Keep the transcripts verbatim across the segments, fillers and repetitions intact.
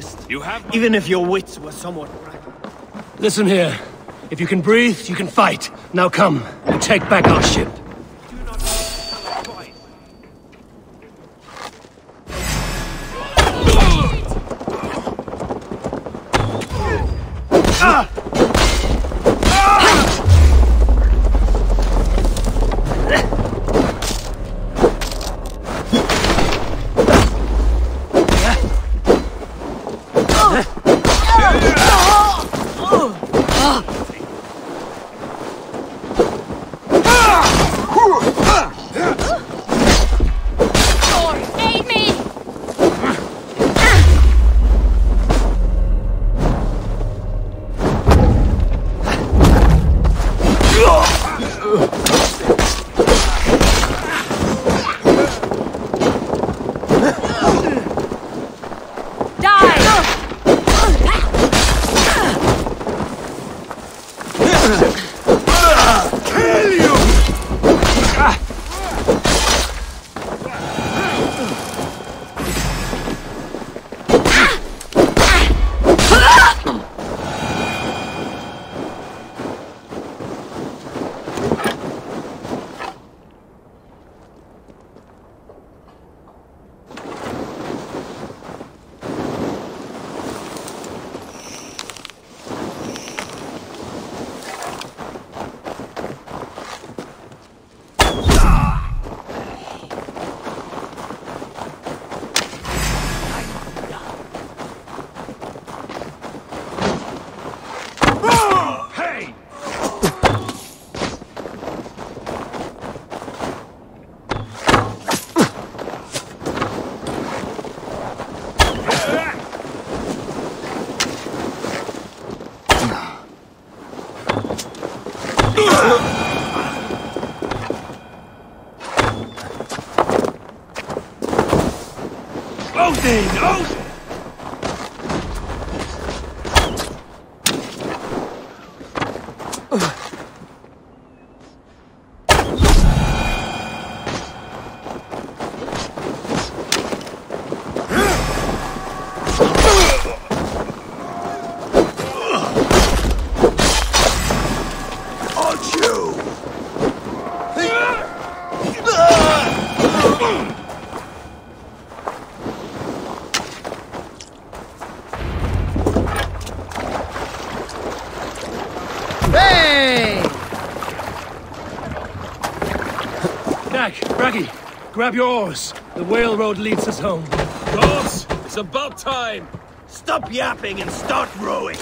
kissed. You have even if your wits were somewhat bright. Listen here. If you can breathe, you can fight. Now come, and take back our ship. Do not fight. Ah! Grab your oars. The whale road leads us home. Boss, it's about time. Stop yapping and start rowing.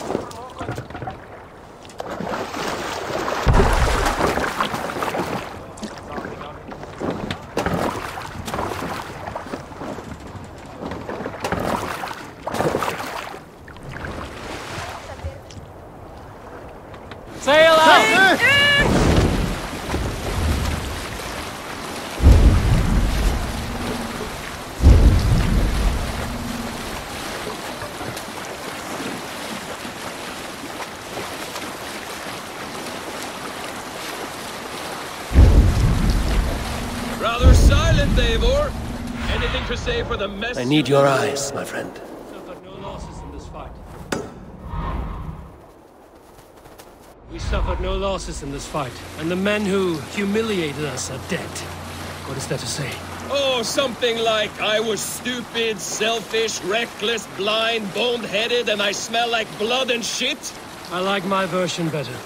Eivor, anything to say for the mess? I need your eyes, my friend. Suffered no losses in this fight. We suffered no losses in this fight, and the men who humiliated us are dead. What is that to say? Oh, something like, I was stupid, selfish, reckless, blind, bone-headed, and I smell like blood and shit? I like my version better.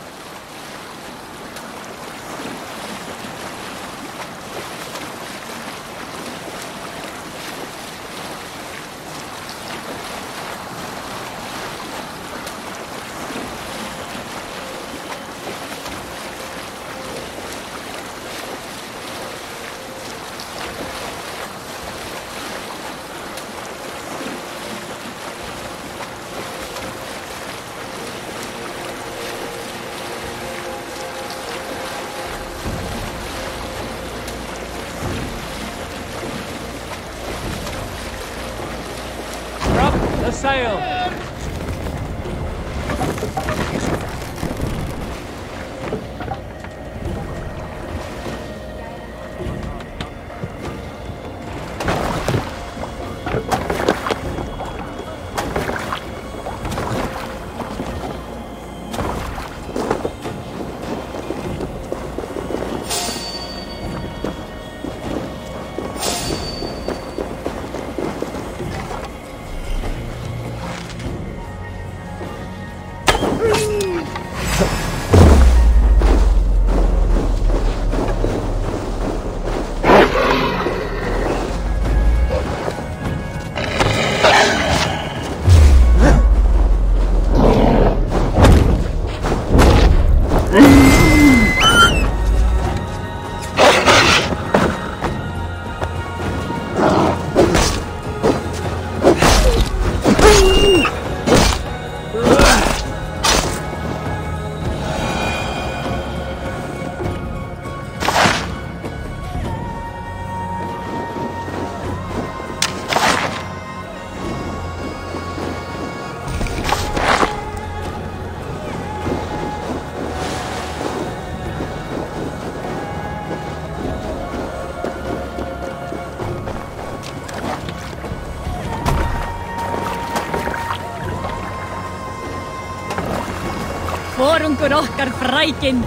Hugangur okkar frækin.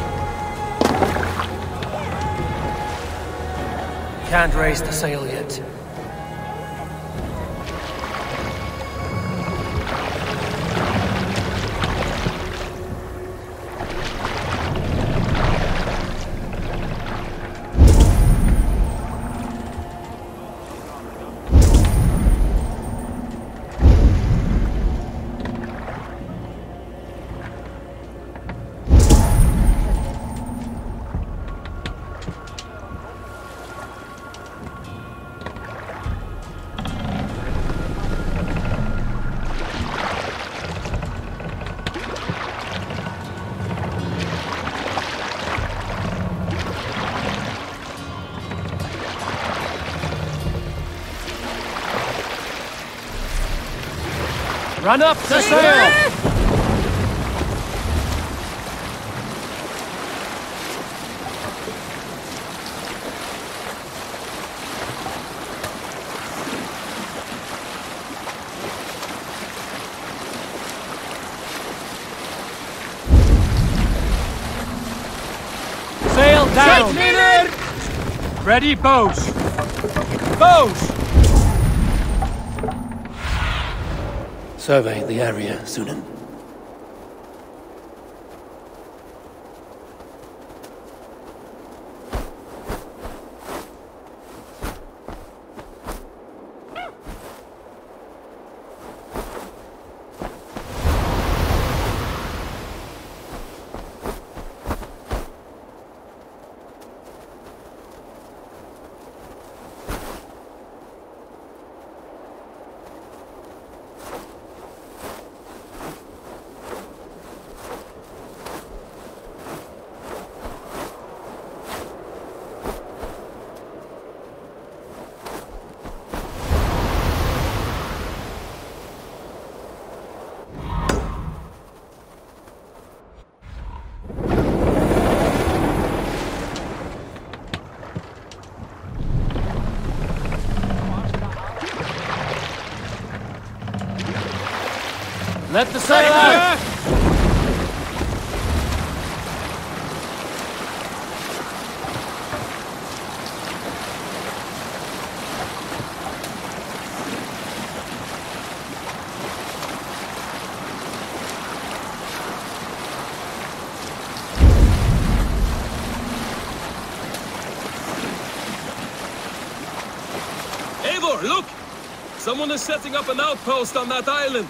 Can't raise the sail yet. Run up to sail! Sail down! Ready, bows! Bows! Survey the area, Zunin. Let the sail out! Eivor, look! Someone is setting up an outpost on that island!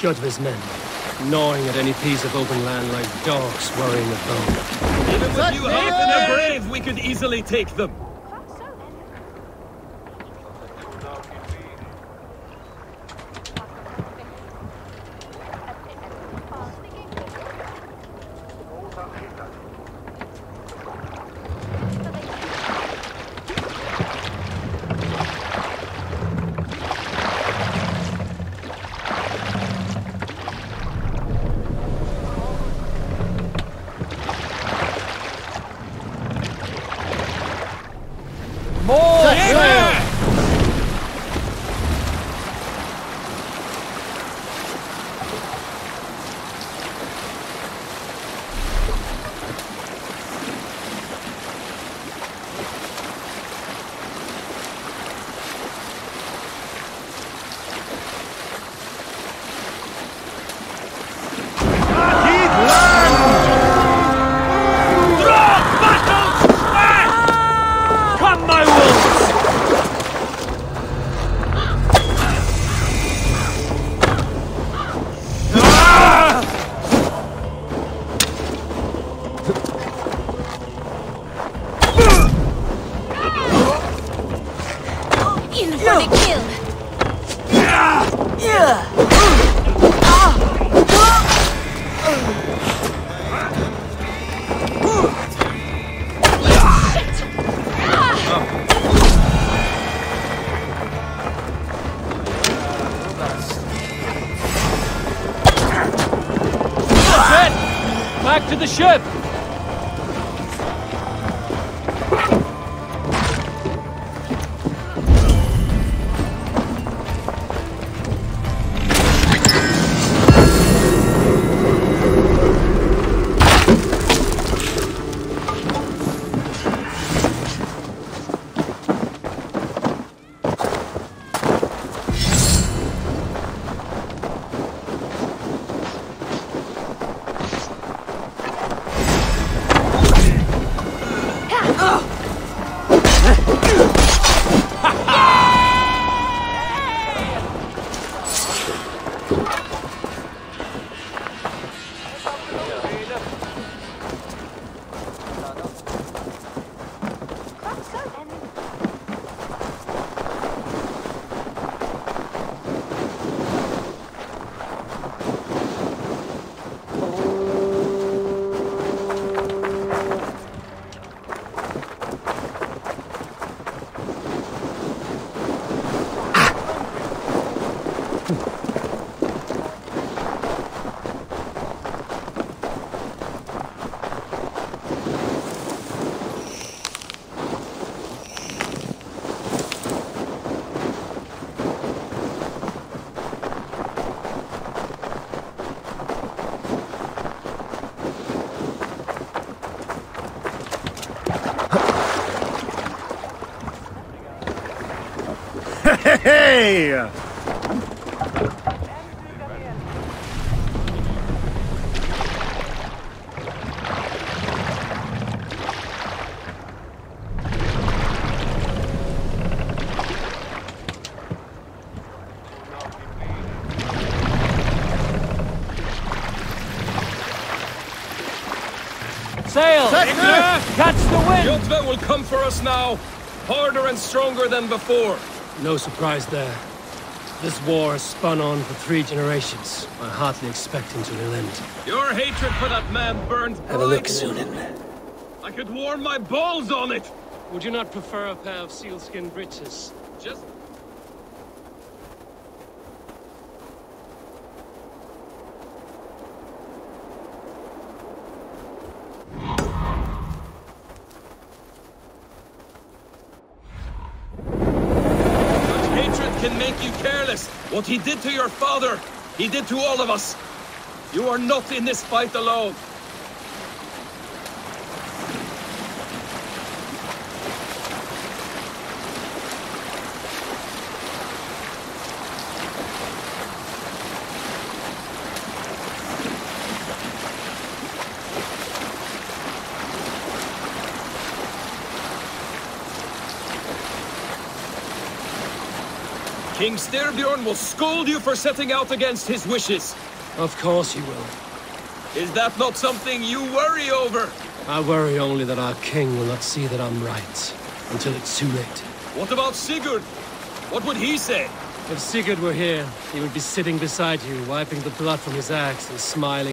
Jotwe's men, gnawing at any piece of open land like dogs worrying a bone. Even with you half in a grave, we could easily take them. The ship! Hey! Sail! Catch the wind! Jotwe will come for us now, harder and stronger than before. No surprise there. This war has spun on for three generations. I hardly expect him to an end. Your hatred for that man burns bright. Have a look, Zunin. I could warm my balls on it! Would you not prefer a pair of sealskin breeches? Just... can make you careless. What he did to your father, he did to all of us. You are not in this fight alone. King Styrbjorn will scold you for setting out against his wishes. Of course he will. Is that not something you worry over? I worry only that our king will not see that I'm right, until it's too late. What about Sigurd? What would he say? If Sigurd were here, he would be sitting beside you, wiping the blood from his axe and smiling.